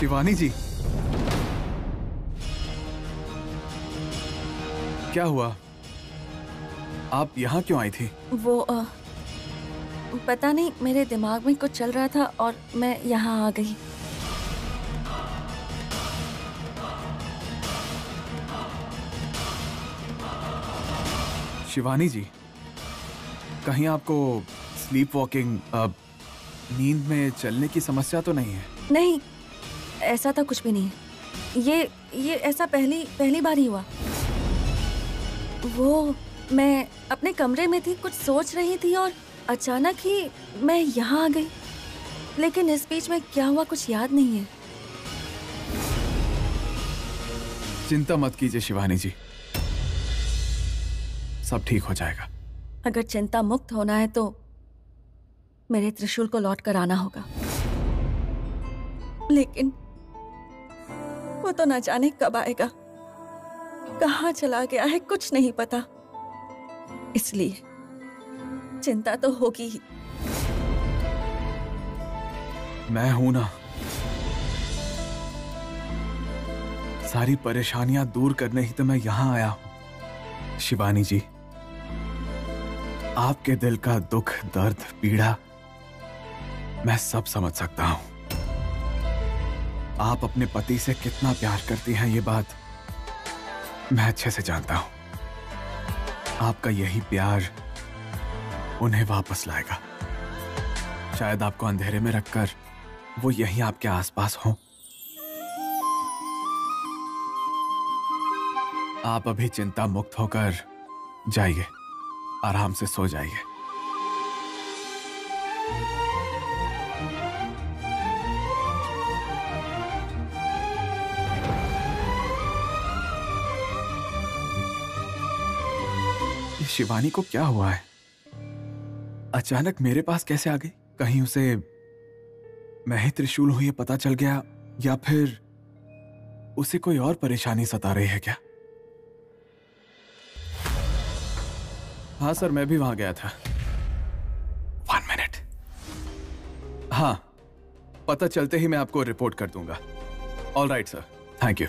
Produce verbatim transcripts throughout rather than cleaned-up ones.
शिवानी जी, क्या हुआ? आप यहाँ क्यों आई थी? वो आ, पता नहीं, मेरे दिमाग में कुछ चल रहा था और मैं यहाँ आ गई। शिवानी जी, कहीं आपको स्लीप वॉकिंग, नींद में चलने की समस्या तो नहीं है? नहीं, ऐसा तो कुछ भी नहीं है। ये ये ऐसा पहली पहली बार ही हुआ। वो मैं अपने कमरे में थी, कुछ सोच रही थी और अचानक ही मैं यहाँ आ गई, लेकिन इस बीच में क्या हुआ कुछ याद नहीं है। चिंता मत कीजिए शिवानी जी, सब ठीक हो जाएगा। अगर चिंता मुक्त होना है तो मेरे त्रिशूल को लौट कर आना होगा, लेकिन वो तो ना जाने कब आएगा, कहाँ चला गया है, कुछ नहीं पता। इसलिए चिंता तो होगी ही। मैं हूं ना, सारी परेशानियां दूर करने ही तो मैं यहां आया हूं। शिवानी जी, आपके दिल का दुख, दर्द, पीड़ा मैं सब समझ सकता हूं। आप अपने पति से कितना प्यार करती हैं ये बात मैं अच्छे से जानता हूं। आपका यही प्यार उन्हें वापस लाएगा। शायद आपको अंधेरे में रखकर वो यहीं आपके आसपास हों। आप अभी चिंता मुक्त होकर जाइए, आराम से सो जाइए। शिवानी को क्या हुआ है? अचानक मेरे पास कैसे आ गई? कहीं उसे मैं ही त्रिशूल हूं ये पता चल गया, या फिर उसे कोई और परेशानी सता रही है क्या? हाँ सर, मैं भी वहां गया था। One minute. हाँ, पता चलते ही मैं आपको रिपोर्ट कर दूंगा। All right sir, thank you.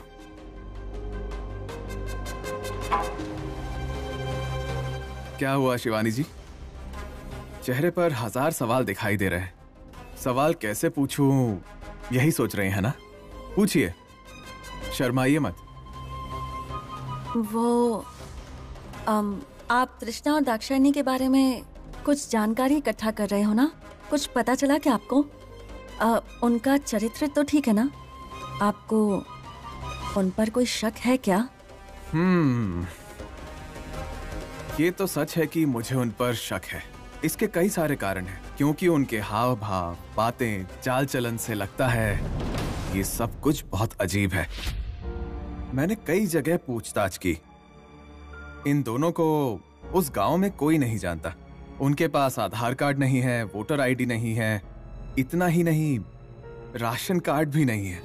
क्या हुआ शिवानी जी? चेहरे पर हजार सवाल दिखाई दे रहे हैं। सवाल कैसे पूछूं यही सोच रहे हैं ना? पूछिए, शर्माइए मत। वो अम, आप तृष्णा और दाक्षायणी के बारे में कुछ जानकारी इकट्ठा कर रहे हो ना? कुछ पता चला क्या आपको? आ, उनका चरित्र तो ठीक है ना? आपको उन पर कोई शक है क्या? हम्म ये तो सच है कि मुझे उन पर शक है। इसके कई सारे कारण हैं, क्योंकि उनके हाव भाव, बातें, चाल चलन से लगता है ये सब कुछ बहुत अजीब है। मैंने कई जगह पूछताछ की। इन दोनों को उस गांव में कोई नहीं जानता। उनके पास आधार कार्ड नहीं है, वोटर आईडी नहीं है, इतना ही नहीं राशन कार्ड भी नहीं है।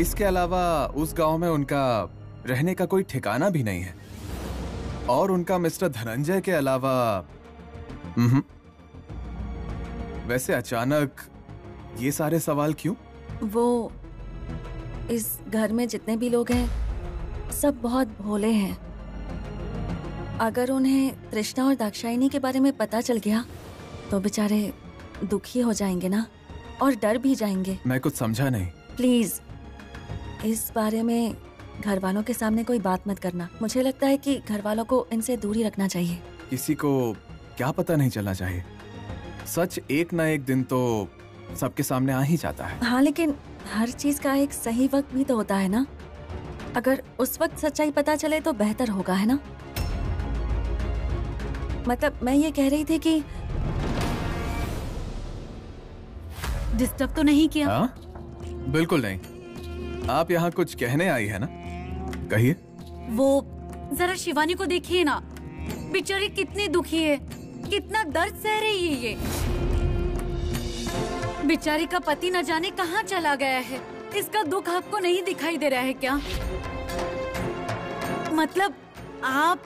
इसके अलावा उस गांव में उनका रहने का कोई ठिकाना भी नहीं है। और उनका मिस्टर धनंजय के अलावा वैसे अचानक ये सारे सवाल क्यों? वो इस घर में जितने भी लोग हैं सब बहुत भोले हैं। अगर उन्हें तृष्णा और दाक्षायणी के बारे में पता चल गया तो बेचारे दुखी हो जाएंगे ना, और डर भी जाएंगे। मैं कुछ समझा नहीं। प्लीज इस बारे में घर वालों के सामने कोई बात मत करना। मुझे लगता है कि घर वालों को इनसे दूरी रखना चाहिए। किसी को क्या पता नहीं चलना चाहिए। सच एक ना एक दिन तो सबके सामने आ ही जाता है। हाँ, लेकिन हर चीज का एक सही वक्त भी तो होता है ना। अगर उस वक्त सच्चाई पता चले तो बेहतर होगा, है ना? मतलब मैं ये कह रही थी कि डिस्टर्ब तो नहीं किया? हाँ? बिल्कुल नहीं। आप यहाँ कुछ कहने आई है ना, कहिए। वो जरा शिवानी को देखिए ना, बेचारी कितनी दुखी है, कितना दर्द सह रही है। ये बेचारी का पति न जाने कहाँ चला गया है, इसका दुख आपको नहीं दिखाई दे रहा है क्या? मतलब आप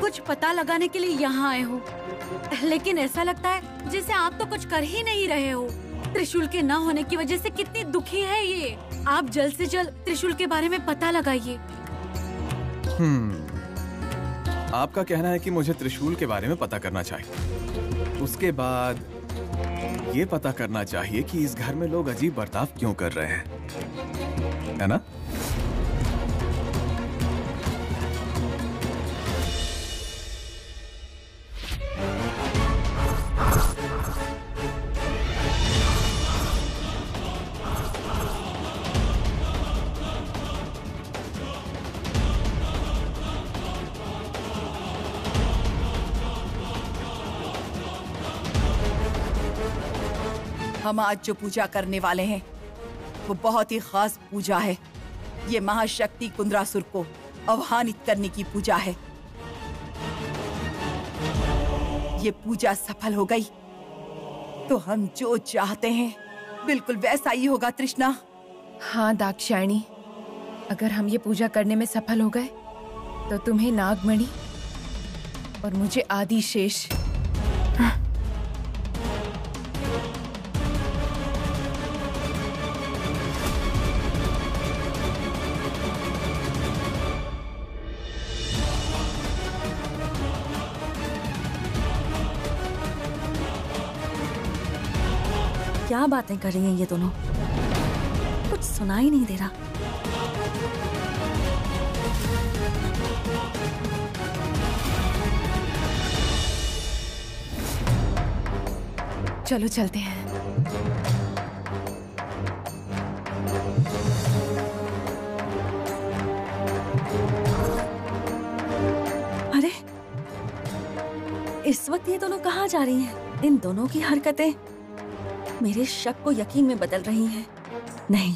कुछ पता लगाने के लिए यहाँ आए हो, लेकिन ऐसा लगता है जैसे आप तो कुछ कर ही नहीं रहे हो। त्रिशूल के न होने की वजह से कितनी दुखी है ये। आप जल्द से जल्द त्रिशूल के बारे में पता लगाइए। हम्म, आपका कहना है कि मुझे त्रिशूल के बारे में पता करना चाहिए। उसके बाद ये पता करना चाहिए कि इस घर में लोग अजीब बर्ताव क्यों कर रहे हैं, है ना? हम आज जो पूजा करने वाले हैं वो बहुत ही खास पूजा है। ये महाशक्ति कुंद्रासुर को अवहानित करने की पूजा है। ये पूजा सफल हो गई तो हम जो चाहते हैं बिल्कुल वैसा ही होगा। तृष्णा। हाँ दाक्षायणी, अगर हम ये पूजा करने में सफल हो गए तो तुम्हें नागमणि और मुझे आदिशेष क्या बातें कर रही हैं ये दोनों, कुछ सुना ही नहीं दे रहा। चलो चलते हैं। अरे इस वक्त ये दोनों कहाँ जा रही हैं? इन दोनों की हरकतें मेरे शक को यकीन में बदल रही है। नहीं,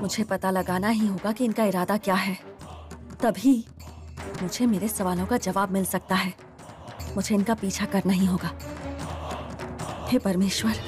मुझे पता लगाना ही होगा कि इनका इरादा क्या है, तभी मुझे मेरे सवालों का जवाब मिल सकता है। मुझे इनका पीछा करना ही होगा। हे परमेश्वर,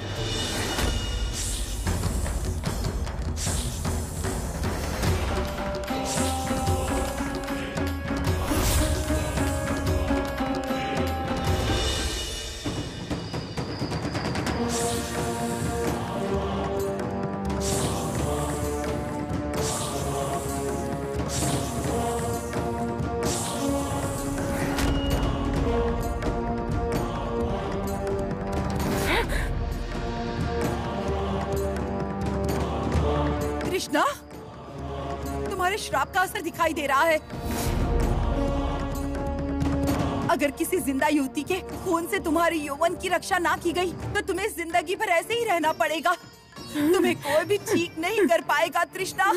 श्राप का असर दिखाई दे रहा है। अगर किसी जिंदा युवती के खून से तुम्हारी यौवन की रक्षा ना की गई तो तुम्हें जिंदगी भर ऐसे ही रहना पड़ेगा। तुम्हें कोई भी ठीक नहीं कर पाएगा। तृष्णा।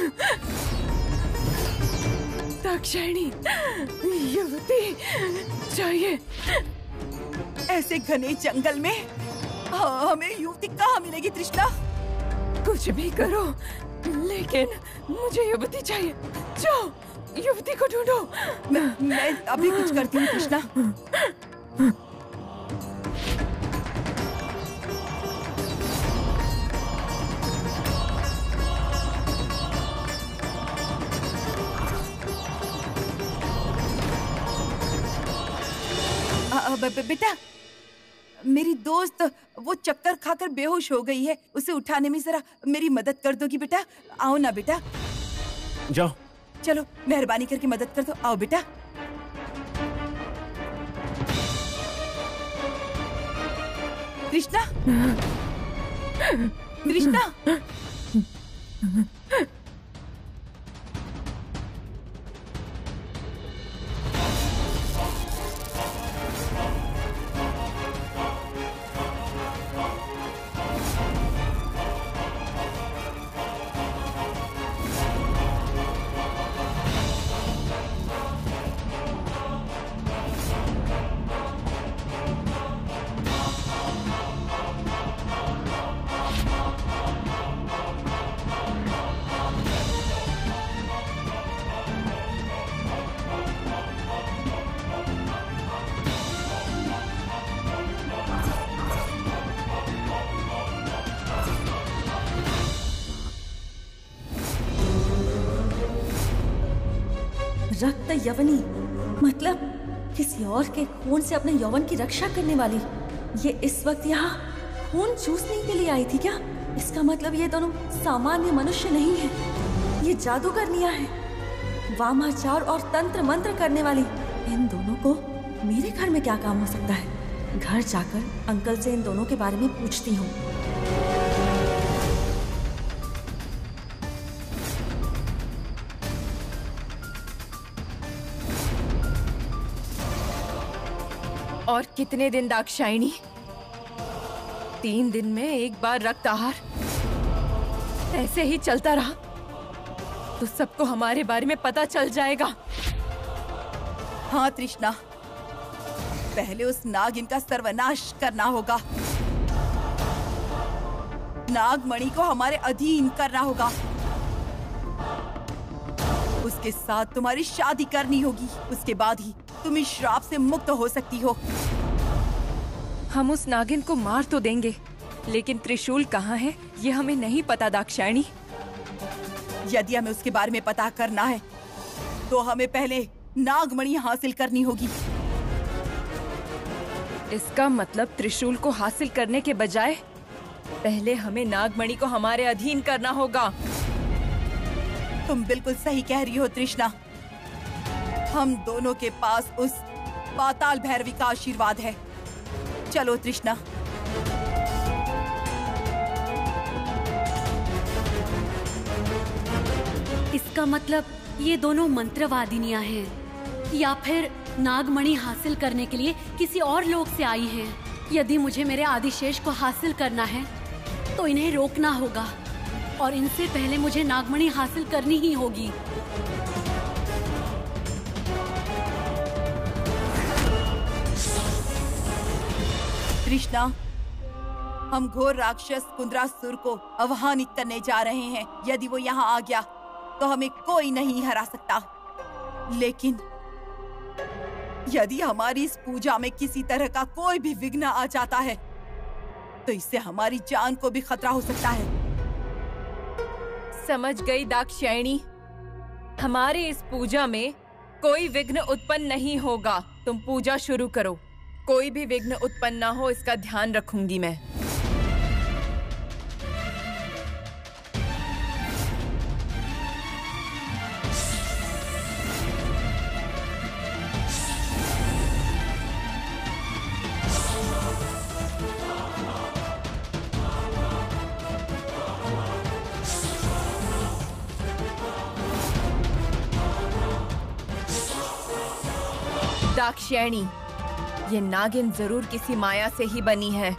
दाक्षायणी, युवती चाहिए। ऐसे घने जंगल में हाँ, हमें युवती कहाँ मिलेगी? तृष्णा, कुछ भी करो लेकिन मुझे युवती चाहिए। जाओ युवती को ढूंढो। मैं, मैं अभी कुछ करती हूँ। कृष्णा, बेटा मेरी दोस्त वो चक्कर खाकर बेहोश हो गई है, उसे उठाने में जरा मेरी मदद कर दोगी बेटा? आओ ना बेटा। जाओ, चलो मेहरबानी करके मदद कर दो। आओ बेटा। कृष्णा, कृष्णा, रक्त यवनी मतलब किसी और के खून से अपने यौवन की रक्षा करने वाली, ये इस वक्त यहाँ खून चूसने के लिए आई थी क्या? इसका मतलब ये दोनों सामान्य मनुष्य नहीं है, ये जादूगरनियां हैं। वामाचार और तंत्र मंत्र करने वाली इन दोनों को मेरे घर में क्या काम हो सकता है? घर जाकर अंकल से इन दोनों के बारे में पूछती हूँ। और कितने दिन दाक्षायणी? तीन दिन में एक बार रक्ताहार। ऐसे ही चलता रहा तो सबको हमारे बारे में पता चल जाएगा। हाँ तृष्णा, पहले उस नागिन का सर्वनाश करना होगा। नागमणि को हमारे अधीन करना होगा। उसके साथ तुम्हारी शादी करनी होगी, उसके बाद ही तुम इस श्राप से मुक्त हो सकती हो। हम उस नागिन को मार तो देंगे, लेकिन त्रिशूल कहाँ है ये हमें नहीं पता दाक्षायणी। यदि हमें उसके बारे में पता करना है तो हमें पहले नागमणि हासिल करनी होगी। इसका मतलब त्रिशूल को हासिल करने के बजाय पहले हमें नागमणि को हमारे अधीन करना होगा। तुम बिल्कुल सही कह रही हो तृष्णा। हम दोनों के पास उस पाताल भैरवी का आशीर्वाद है। चलो तृष्णा। इसका मतलब ये दोनों मंत्रवादिनियां हैं या फिर नागमणि हासिल करने के लिए किसी और लोग से आई हैं। यदि मुझे मेरे आदिशेष को हासिल करना है तो इन्हें रोकना होगा और इनसे पहले मुझे नागमणि हासिल करनी ही होगी। तृष्णा, हम घोर राक्षस कुंद्रासुर को अवहानित करने जा रहे हैं। यदि वो यहाँ आ गया तो हमें कोई नहीं हरा सकता, लेकिन यदि हमारी इस पूजा में किसी तरह का कोई भी विघ्न आ जाता है तो इससे हमारी जान को भी खतरा हो सकता है। समझ गई दाक्षायणी, हमारी इस पूजा में कोई विघ्न उत्पन्न नहीं होगा। तुम पूजा शुरू करो, कोई भी विघ्न उत्पन्न ना हो इसका ध्यान रखूंगी मैं। दाक्षायणी, ये नागिन जरूर किसी माया से ही बनी है।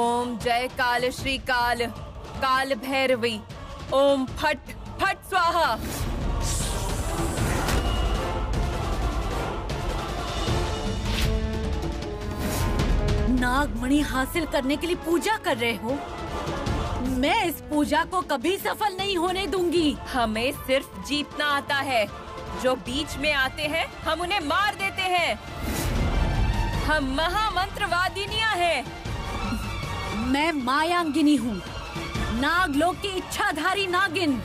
ओम जय काल श्री काल काल भैरवी, ओम फट फट स्वाहा। नागमणि हासिल करने के लिए पूजा कर रहे हो? मैं इस पूजा को कभी सफल नहीं होने दूंगी। हमें सिर्फ जीतना आता है, जो बीच में आते हैं हम उन्हें मार देते हैं। हम महामंत्रवादिनियां हैं। मैं मायांगिनी हूँ, नागलोक की इच्छाधारी नागिन।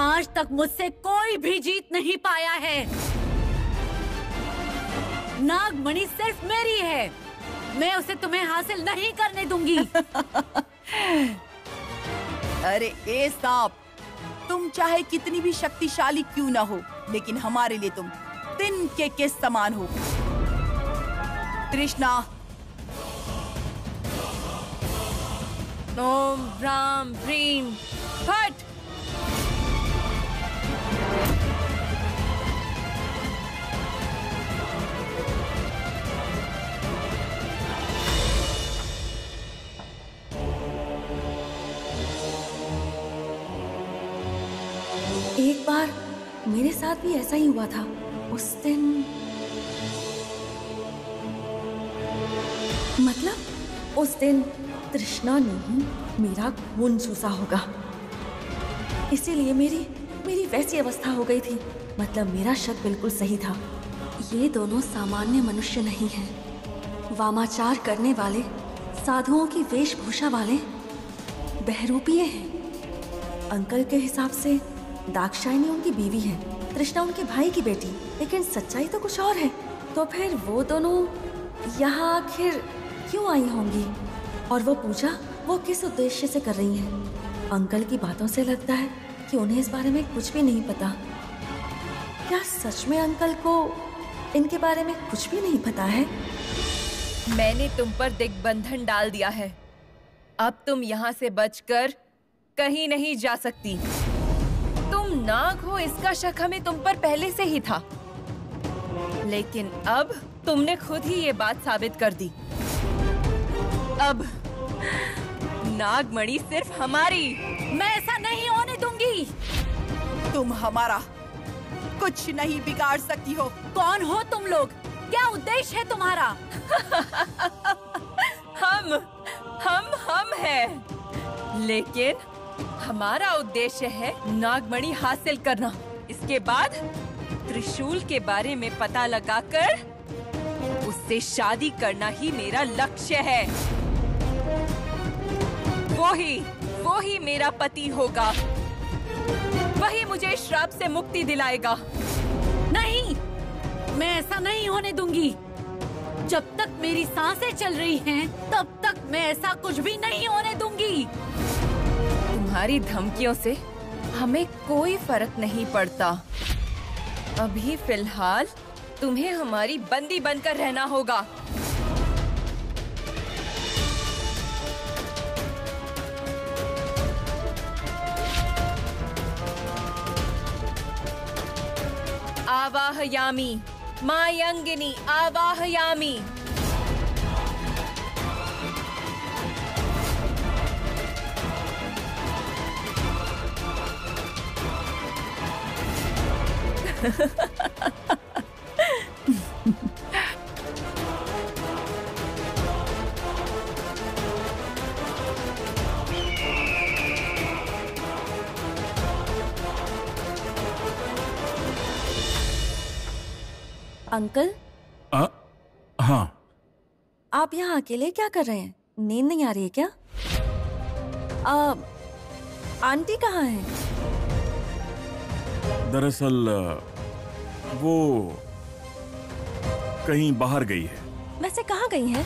आज तक मुझसे कोई भी जीत नहीं पाया है। नागमणि सिर्फ मेरी है, मैं उसे तुम्हें हासिल नहीं करने दूंगी। अरे ए सांप, तुम चाहे कितनी भी शक्तिशाली क्यों ना हो, लेकिन हमारे लिए तुम दिन के किस समान हो। तृष्णा, ओम राम भ्रीम फट। एक बार मेरे साथ भी ऐसा ही हुआ था। उस दिन मतलब उस दिन तृष्णा ने ही मेरा खून चूसा होगा, इसीलिए मेरी मेरी वैसी अवस्था हो गई थी। मतलब मेरा शक बिल्कुल सही था। ये दोनों सामान्य मनुष्य नहीं हैं। वामाचार करने वाले, साधुओं की वेशभूषा वाले बहरूपीय हैं। अंकल के हिसाब से दाक्षायणी उनकी बीवी है, तृष्णा उनके भाई की बेटी, लेकिन सच्चाई तो कुछ और है। तो फिर वो दोनों यहाँ आखिर क्यों आई होंगी और वो पूजा वो किस उद्देश्य से कर रही हैं? अंकल की बातों से लगता है कि उन्हें इस बारे में कुछ भी नहीं पता। क्या सच में अंकल को इनके बारे में कुछ भी नहीं पता है? मैंने तुम पर दिग्बंधन डाल दिया है, अब तुम यहाँ से बचकर कहीं नहीं जा सकती। तुम नाग हो इसका शक हमें तुम पर पहले से ही था, लेकिन अब तुमने खुद ही ये बात साबित कर दी। अब नागमणि सिर्फ हमारी। मैं ऐसा नहीं होने दूंगी। तुम हमारा कुछ नहीं बिगाड़ सकती हो। कौन हो तुम लोग? क्या उद्देश्य है तुम्हारा? हम हम हम हैं, लेकिन हमारा उद्देश्य है नागमणि हासिल करना। इसके बाद त्रिशूल के बारे में पता लगाकर उससे शादी करना ही मेरा लक्ष्य है। वो ही वो ही मेरा पति होगा, वही मुझे श्राप से मुक्ति दिलाएगा। नहीं, मैं ऐसा नहीं होने दूंगी। जब तक मेरी सांसें चल रही हैं, तब तक मैं ऐसा कुछ भी नहीं होने दूंगी। तुम्हारी धमकियों से हमें कोई फर्क नहीं पड़ता। अभी फिलहाल तुम्हें हमारी बंदी बनकर रहना होगा। आवाहयामी मायंगिनी आवाहयामी। अंकल? आ, हाँ। आप यहाँ अकेले क्या कर रहे हैं? नींद नहीं आ रही है क्या? आ, आंटी कहाँ है? दरअसल वो कहीं बाहर गई है। वैसे कहाँ गई है?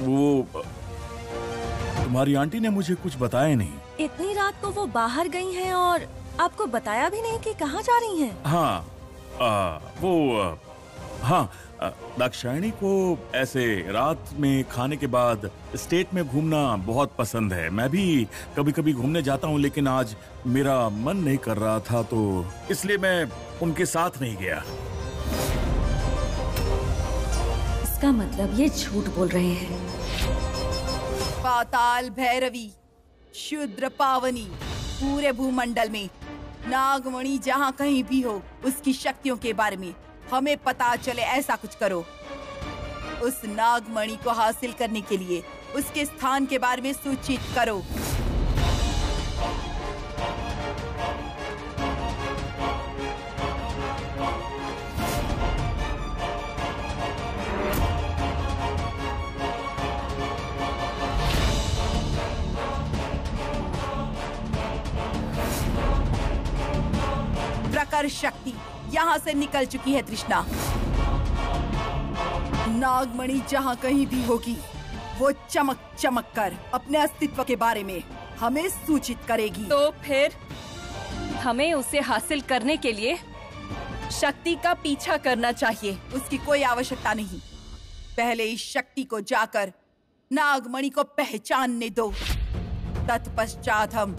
वो तुम्हारी आंटी ने मुझे कुछ बताया नहीं। इतनी रात को वो बाहर गई हैं और आपको बताया भी नहीं कि कहाँ जा रही हैं? हाँ आ, वो आ, हाँ दाक्षायणी को ऐसे रात में खाने के बाद स्टेट में घूमना बहुत पसंद है। मैं भी कभी कभी घूमने जाता हूँ, लेकिन आज मेरा मन नहीं कर रहा था, तो इसलिए मैं उनके साथ नहीं गया। इसका मतलब ये झूठ बोल रहे हैं। पाताल भैरवी, शूद्र पावनी, पूरे भूमंडल में नागमणि जहाँ कहीं भी हो, उसकी शक्तियों के बारे में हमें पता चले, ऐसा कुछ करो। उस नागमणि को हासिल करने के लिए उसके स्थान के बारे में सूचित करो। प्रकर शक्ति यहाँ से निकल चुकी है तृष्णा। नागमणि जहाँ कहीं भी होगी, वो चमक चमक कर अपने अस्तित्व के बारे में हमें सूचित करेगी। तो फिर हमें उसे हासिल करने के लिए शक्ति का पीछा करना चाहिए। उसकी कोई आवश्यकता नहीं। पहले इस शक्ति को जाकर नागमणि को पहचानने दो, तत्पश्चात हम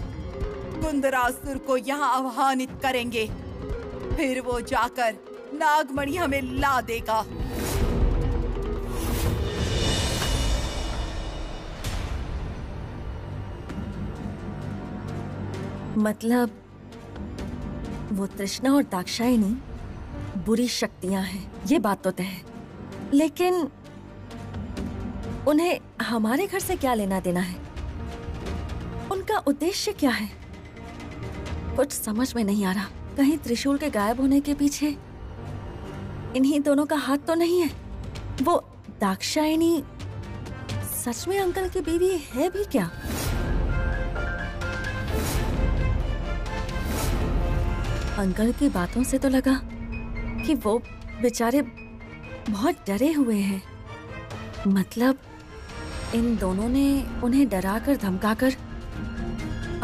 कुंदरासुर को यहाँ आह्वानित करेंगे। फिर वो जाकर नागमणि हमें ला देगा। मतलब वो तृष्णा और दाक्षायणी बुरी शक्तियां हैं, ये बात तो तय है, लेकिन उन्हें हमारे घर से क्या लेना देना है? उनका उद्देश्य क्या है? कुछ समझ में नहीं आ रहा। कहीं त्रिशूल के गायब होने के पीछे इन्हीं दोनों का हाथ तो नहीं है? वो दाक्षायणी सच में अंकल की बीवी है भी क्या? अंकल की बातों से तो लगा कि वो बेचारे बहुत डरे हुए हैं। मतलब इन दोनों ने उन्हें डराकर धमकाकर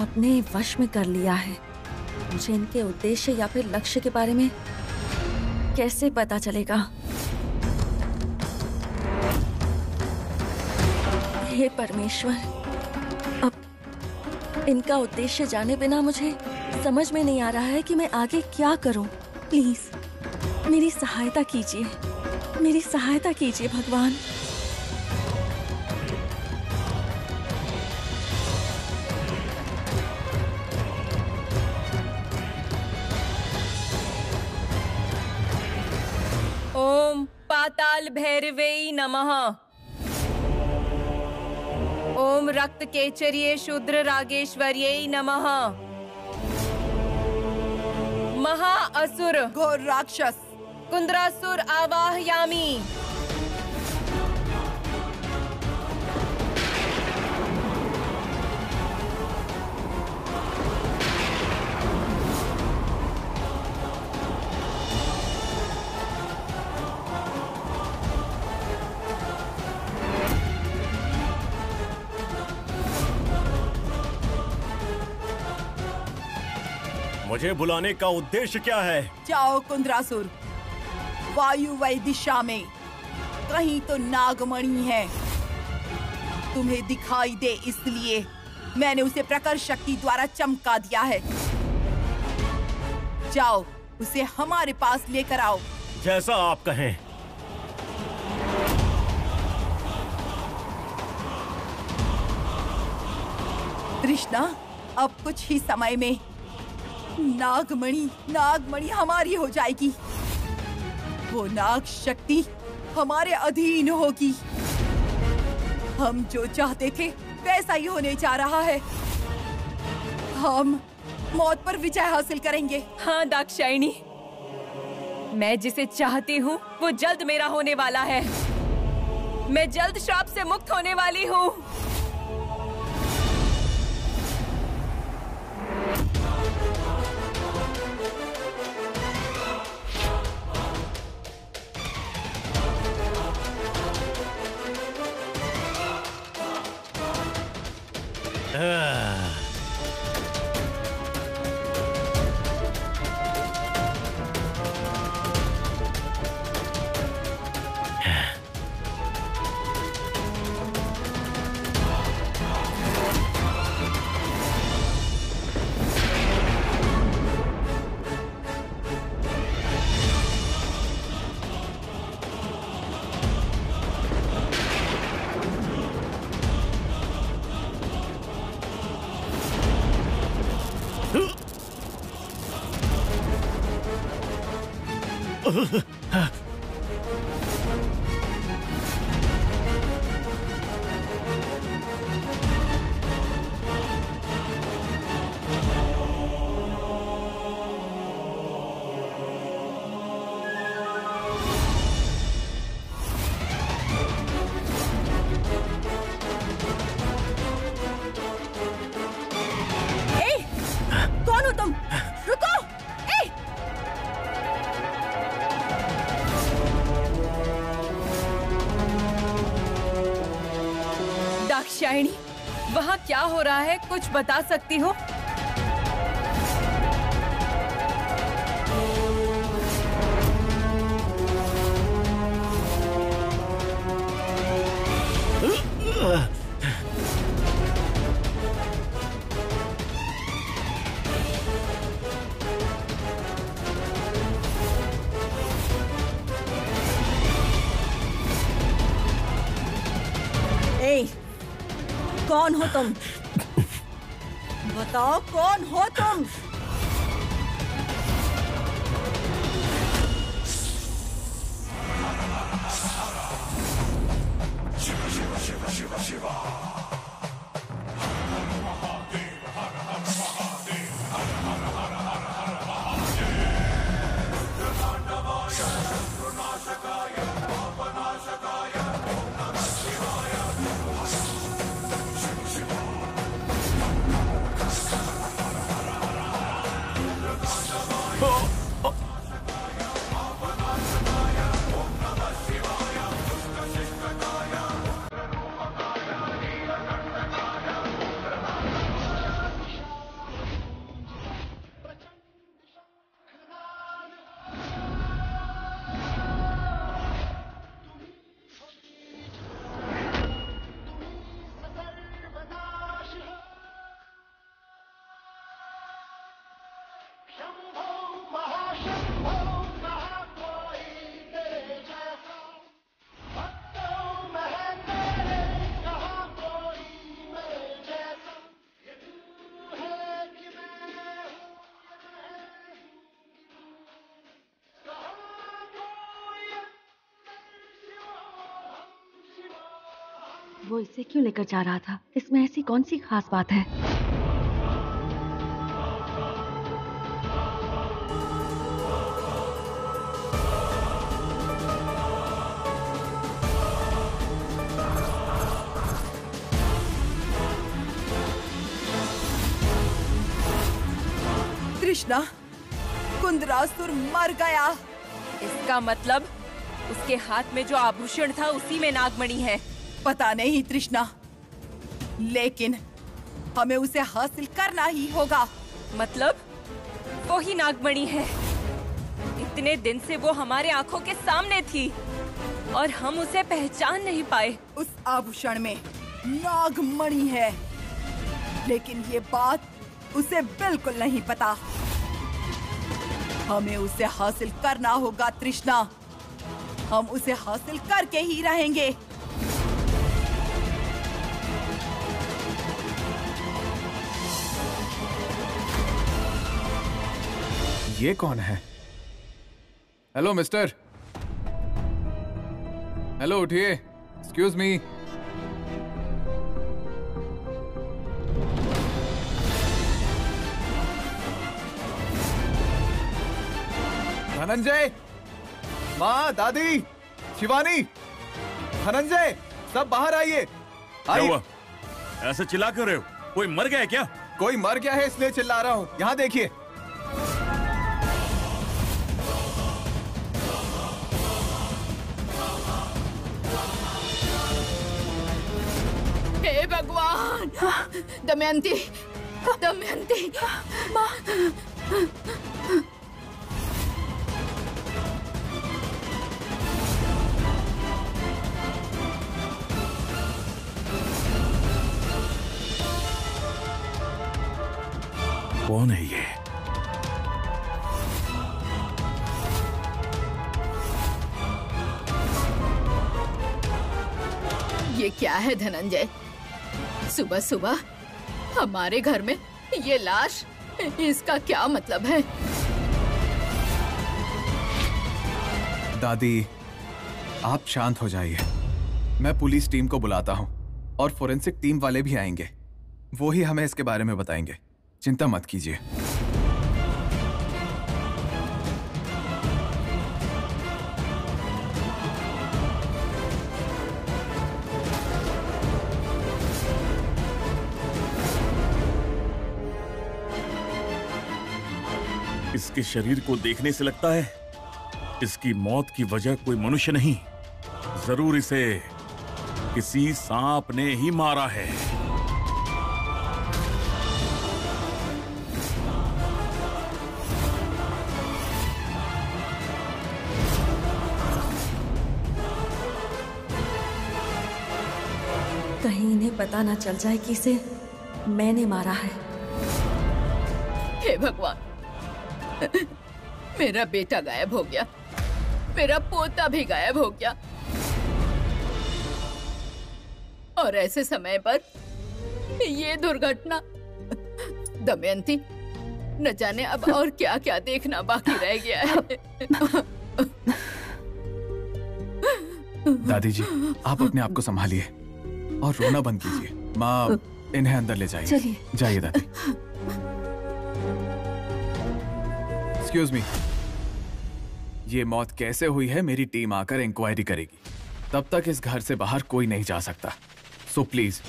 अपने वश में कर लिया है। मुझे इनके उद्देश्य या फिर लक्ष्य के बारे में कैसे पता चलेगा? हे परमेश्वर, अब इनका उद्देश्य जाने बिना मुझे समझ में नहीं आ रहा है कि मैं आगे क्या करूं। प्लीज मेरी सहायता कीजिए, मेरी सहायता कीजिए भगवान। ओम पाताल भैरवेई नमः। ओम रक्त केचर्ये शूद्र रागेश्वर्यै नमः। महा असुर घोर राक्षस कुंद्रासुर आवाहयामी। मुझे बुलाने का उद्देश्य क्या है? जाओ कुंद्रासुर, वायुव्य दिशा में कहीं तो नागमणि है। तुम्हें दिखाई दे इसलिए मैंने उसे प्रखर शक्ति द्वारा चमका दिया है। जाओ उसे हमारे पास लेकर आओ। जैसा आप कहें। कृष्णा, अब कुछ ही समय में नागमणि नागमणि हमारी हो जाएगी। वो नाग शक्ति हमारे अधीन होगी। हम जो चाहते थे वैसा ही होने जा रहा है। हम मौत पर विजय हासिल करेंगे। हाँ दाक्षायणी, मैं जिसे चाहती हूँ वो जल्द मेरा होने वाला है। मैं जल्द श्राप से मुक्त होने वाली हूँ। वहाँ क्या हो रहा है, कुछ बता सकती हो? कौन हो तुम? बताओ कौन हो तुम? शिवा शिवा शिवा शिवा शिवा। Oh, oh. वो इसे क्यों लेकर जा रहा था? इसमें ऐसी कौन सी खास बात है? कृष्णा, कुंदरासुर मर गया। इसका मतलब उसके हाथ में जो आभूषण था उसी में नागमणि है। पता नहीं तृष्णा, लेकिन हमें उसे हासिल करना ही होगा। मतलब वो ही नागमणि है। इतने दिन से वो हमारे आंखों के सामने थी और हम उसे पहचान नहीं पाए। उस आभूषण में नागमणि है, लेकिन ये बात उसे बिल्कुल नहीं पता। हमें उसे हासिल करना होगा तृष्णा। हम उसे हासिल करके ही रहेंगे। ये कौन है? हेलो मिस्टर, हेलो उठिए। एक्सक्यूज मी, धनंजय, माँ, दादी, शिवानी, धनंजय, सब बाहर आइए। क्या हुआ? ऐसे चिल्ला क्यों रहे हो? कोई मर गया है क्या? कोई मर गया है इसलिए चिल्ला रहा हूँ। यहाँ देखिए। हे भगवान, दमयंती, दमयंती, माँ। कौन है ये? ये क्या है धनंजय? सुबह सुबह हमारे घर में ये लाश, इसका क्या मतलब है? दादी, आप शांत हो जाइए। मैं पुलिस टीम को बुलाता हूँ और फोरेंसिक टीम वाले भी आएंगे। वो ही हमें इसके बारे में बताएंगे। चिंता मत कीजिए। इसके शरीर को देखने से लगता है इसकी मौत की वजह कोई मनुष्य नहीं, जरूर इसे किसी सांप ने ही मारा है। कहीं इन्हें पता ना चल जाए कि इसे मैंने मारा है। हे भगवान, मेरा बेटा गायब हो गया, मेरा पोता भी गायब हो गया, और ऐसे समय पर ये दुर्घटना। दमयंती, न जाने अब और क्या क्या देखना बाकी रह गया है। दादी जी, आप अपने आप को संभालिए और रोना बंद कीजिए। माँ, इन्हें अंदर ले जाइए। चलिए, जाइए दादी। एक्सक्यूज मी, ये मौत कैसे हुई है मेरी टीम आकर इंक्वायरी करेगी। तब तक इस घर से बाहर कोई नहीं जा सकता, सो प्लीज।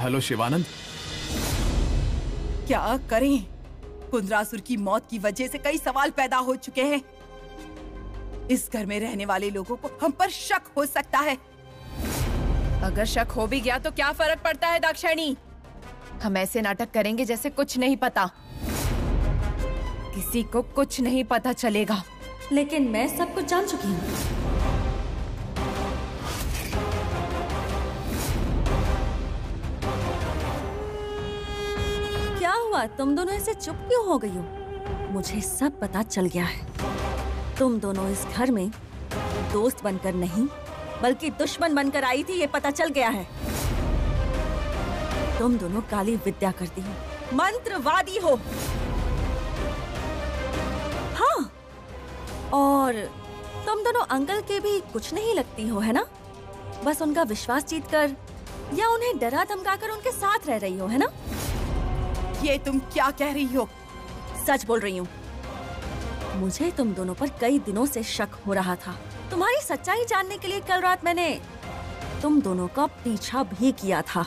हेलो शिवानंद, क्या करें? कुंदरासुर की मौत की वजह से कई सवाल पैदा हो चुके हैं। इस घर में रहने वाले लोगों को हम पर शक हो सकता है। अगर शक हो भी गया तो क्या फर्क पड़ता है दाक्षायणी? हम ऐसे नाटक करेंगे जैसे कुछ नहीं पता। किसी को कुछ नहीं पता चलेगा। लेकिन मैं सब कुछ जान चुकी हूँ। क्या हुआ, तुम दोनों ऐसे चुप क्यों हो गई हो? मुझे सब पता चल गया है। तुम दोनों इस घर में दोस्त बनकर नहीं बल्कि दुश्मन बनकर आई थी, ये पता चल गया है। तुम दोनों काली विद्या करती हो, मंत्रवादी हो। और तुम दोनों अंकल के भी कुछ नहीं लगती हो, है ना? बस उनका विश्वास जीतकर या उन्हें डरा धमकाकर उनके साथ रह रही हो, है ना? ये तुम क्या कह रही हो? सच बोल रही हूँ। मुझे तुम दोनों पर कई दिनों से शक हो रहा था। तुम्हारी सच्चाई जानने के लिए कल रात मैंने तुम दोनों का पीछा भी किया था।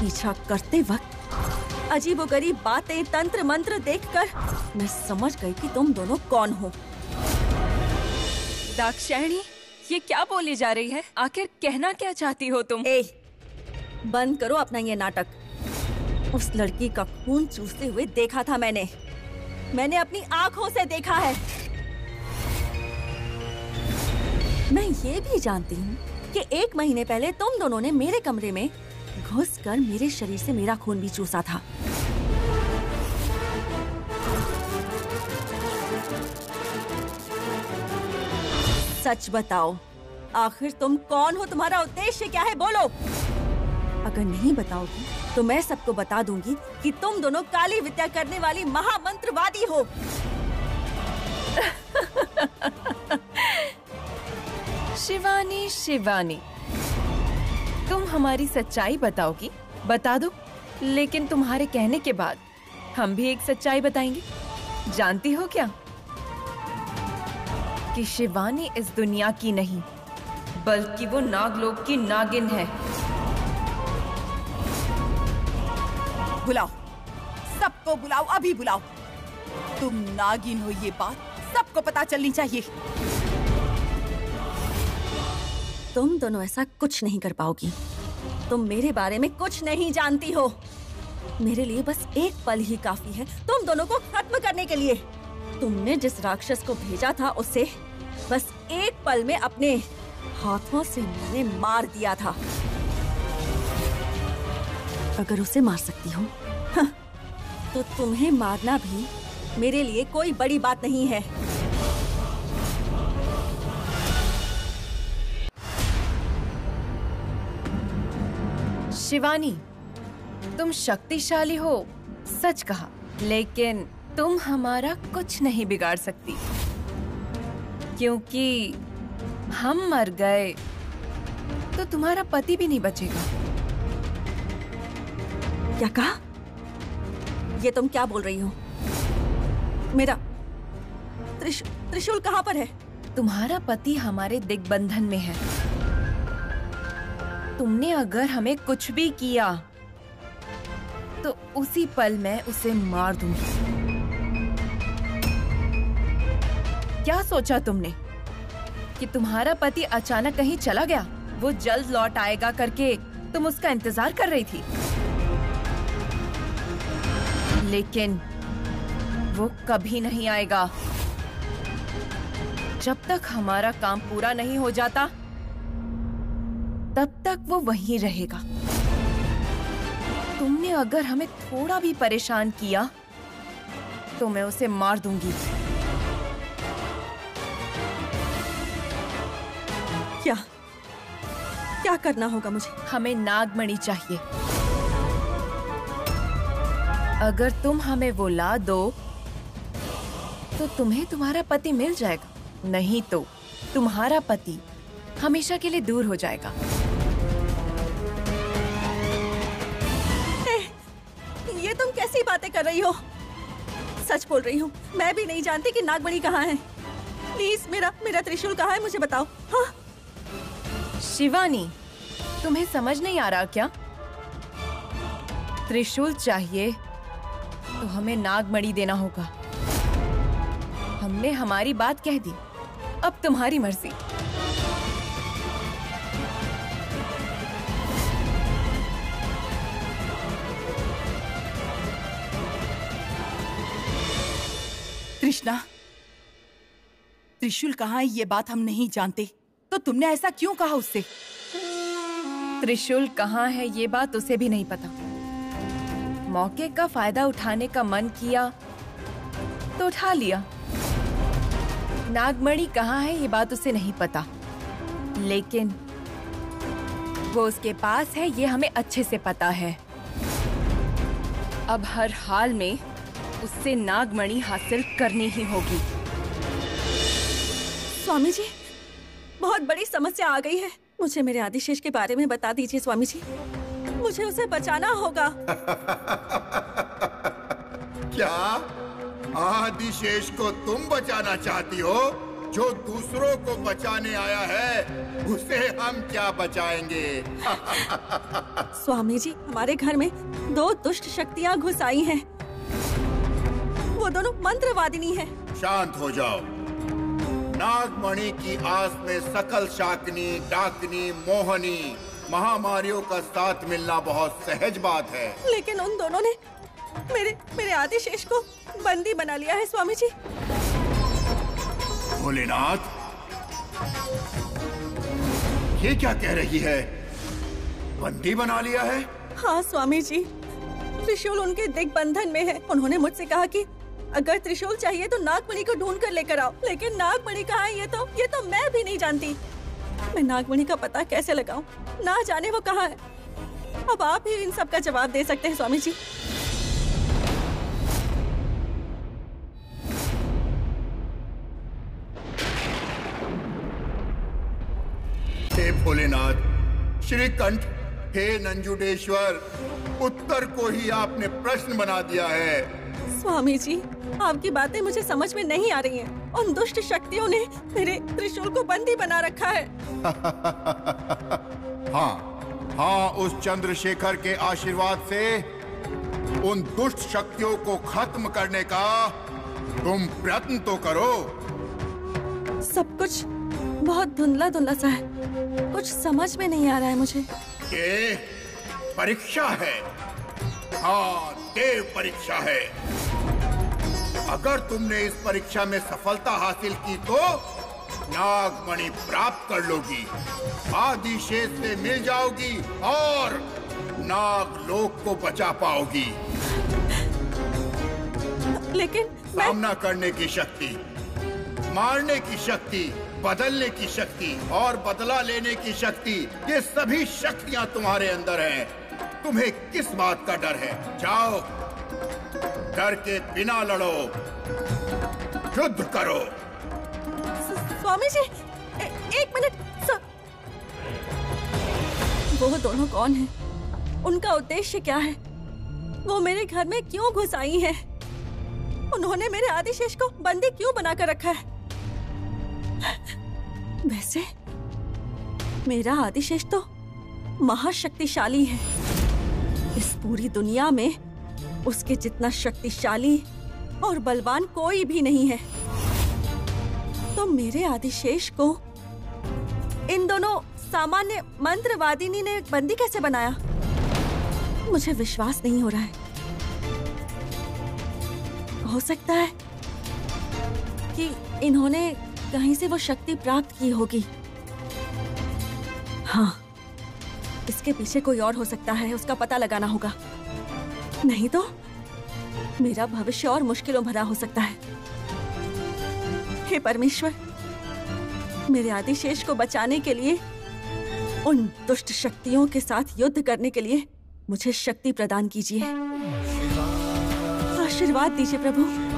पीछा करते वक्त अजीबोगरीब बातें, तंत्र मंत्र देखकर मैं समझ गई कि तुम दोनों कौन हो। दाक्षायणी, ये क्या बोली जा रही है? आखिर कहना क्या चाहती हो तुम? ए, बंद करो अपना ये नाटक। उस लड़की का खून चूसते हुए देखा था मैंने, मैंने अपनी आंखों से देखा है। मैं ये भी जानती हूँ कि एक महीने पहले तुम दोनों ने मेरे कमरे में घुसकर मेरे शरीर से मेरा खून भी चूसा था। सच बताओ, आखिर तुम कौन हो? तुम्हारा उद्देश्य क्या है? बोलो। अगर नहीं बताओगी तो मैं सबको बता दूंगी कि तुम दोनों काली विद्या करने वाली महामंत्रवादी हो। शिवानी, शिवानी, तुम हमारी सच्चाई बताओगी? बता दो, लेकिन तुम्हारे कहने के बाद हम भी एक सच्चाई बताएंगे। जानती हो क्या कि शिवानी इस दुनिया की नहीं, बल्कि वो नागलोक की नागिन है। बुलाओ, सबको बुलाओ, अभी बुलाओ। तुम नागिन हो ये बात सबको पता चलनी चाहिए। तुम दोनों ऐसा कुछ नहीं कर पाओगी। तुम मेरे बारे में कुछ नहीं जानती हो। मेरे लिए बस एक पल ही काफी है तुम दोनों को खत्म करने के लिए। तुमने जिस राक्षस को भेजा था उसे बस एक पल में अपने हाथों से मैंने मार दिया था। अगर उसे मार सकती हो तो तुम्हें मारना भी मेरे लिए कोई बड़ी बात नहीं है। शिवानी, तुम शक्तिशाली हो, सच कहा, लेकिन तुम हमारा कुछ नहीं बिगाड़ सकती, क्योंकि हम मर गए तो तुम्हारा पति भी नहीं बचेगा। क्या कहा? ये तुम क्या बोल रही हो? मेरा त्रिश, त्रिशूल कहाँ पर है? तुम्हारा पति हमारे दिग्बंधन में है। तुमने अगर हमें कुछ भी किया तो उसी पल मैं उसे मार दूंगी। क्या सोचा तुमने कि तुम्हारा पति अचानक कहीं चला गया, वो जल्द लौट आएगा करके तुम उसका इंतजार कर रही थी, लेकिन वो कभी नहीं आएगा। जब तक हमारा काम पूरा नहीं हो जाता तब तक वो वहीं रहेगा। तुमने अगर हमें थोड़ा भी परेशान किया तो मैं उसे मार दूंगी। क्या क्या करना होगा मुझे? हमें नागमणि चाहिए। अगर तुम हमें वो ला दो तो तुम्हें तुम्हारा पति मिल जाएगा, नहीं तो तुम्हारा पति हमेशा के लिए दूर हो जाएगा। ए, ये तुम कैसी बातें कर रही हो? सच बोल रही हूँ, मैं भी नहीं जानती कि नागमणि कहाँ है। प्लीज, मेरा मेरा त्रिशूल कहाँ है मुझे बताओ। हाँ? शिवानी, तुम्हें समझ नहीं आ रहा क्या? त्रिशूल चाहिए तो हमें नागमणि देना होगा। हमने हमारी बात कह दी, अब तुम्हारी मर्जी। कृष्णा, त्रिशूल कहाँ है ये बात हम नहीं जानते, तो तुमने ऐसा क्यों कहा उससे? त्रिशूल कहाँ है ये बात उसे भी नहीं पता। मौके का फायदा उठाने का मन किया तो उठा लिया। नागमणि कहाँ है ये बात उसे नहीं पता, लेकिन वो उसके पास है ये हमें अच्छे से पता है। अब हर हाल में उससे नागमणि हासिल करनी ही होगी। स्वामी जी, बहुत बड़ी समस्या आ गई है। मुझे मेरे आदिशेष के बारे में बता दीजिए स्वामी जी, मुझे उसे बचाना होगा। क्या आदिशेष को तुम बचाना चाहती हो? जो दूसरों को बचाने आया है उसे हम क्या बचाएंगे? स्वामी जी, हमारे घर में दो दुष्ट शक्तियाँ घुस आई हैं। वो दोनों मंत्रवादिनी हैं। शांत हो जाओ। नागमणि की आस में सकल शाकनी, डाकनी, मोहनी महामारियों का साथ मिलना बहुत सहज बात है, लेकिन उन दोनों ने मेरे मेरे आदिशेष को बंदी बना लिया है स्वामी जी। भोलेनाथ, ये क्या कह रही है? बंदी बना लिया है? हाँ स्वामी जी, त्रिशूल उनके दिग्बंधन में है। उन्होंने मुझसे कहा कि अगर त्रिशूल चाहिए तो नागमणि को ढूंढ कर लेकर आओ, लेकिन नागमणि कहाँ है ये तो ये तो मैं भी नहीं जानती। मैं नागमणि का पता कैसे लगाऊं? ना जाने वो कहाँ है। अब आप ही इन सब का जवाब दे सकते हैं स्वामी जी। भोलेनाथ, श्रीकंठ, हे नंजुंडेश्वर, उत्तर को ही आपने प्रश्न बना दिया है। स्वामी जी, आपकी बातें मुझे समझ में नहीं आ रही हैं। उन दुष्ट शक्तियों ने मेरे त्रिशूल को बंदी बना रखा है। हाँ, हाँ, उस चंद्रशेखर के आशीर्वाद से उन दुष्ट शक्तियों को खत्म करने का तुम प्रयत्न तो करो। सब कुछ बहुत धुंधला धुंधला सा है, कुछ समझ में नहीं आ रहा है मुझे। ये परीक्षा है, हाँ देव परीक्षा है। अगर तुमने इस परीक्षा में सफलता हासिल की तो नागमणि प्राप्त कर लोगी, आदिशेष से मिल जाओगी और नागलोक को बचा पाओगी। लेकिन मैं... सामना करने की शक्ति, मारने की शक्ति, बदलने की शक्ति और बदला लेने की शक्ति, ये सभी शक्तियाँ तुम्हारे अंदर हैं। तुम्हें किस बात का डर है? जाओ, डर के बिना लड़ो, युद्ध करो। स्वामी जी, ए, एक मिनट। वो दोनों कौन हैं? उनका उद्देश्य क्या है? वो मेरे घर में क्यों घुस आई हैं? उन्होंने मेरे आदिशेष को बंदी क्यों बनाकर रखा है? वैसे मेरा आदिशेष तो महाशक्तिशाली है। इस पूरी दुनिया में उसके जितना शक्तिशाली और बलवान कोई भी नहीं है, तो मेरे आदिशेष को इन दोनों सामान्य मंत्रवादिनी ने बंदी कैसे बनाया? मुझे विश्वास नहीं हो रहा है। हो सकता है कि इन्होंने कहीं से वो शक्ति प्राप्त की होगी। हाँ, इसके पीछे कोई और हो सकता है, उसका पता लगाना होगा, नहीं तो मेरा भविष्य और मुश्किलों भरा हो सकता है। हे परमेश्वर, मेरे आदिशेष को बचाने के लिए, उन दुष्ट शक्तियों के साथ युद्ध करने के लिए मुझे शक्ति प्रदान कीजिए। आशीर्वाद दीजिए प्रभु।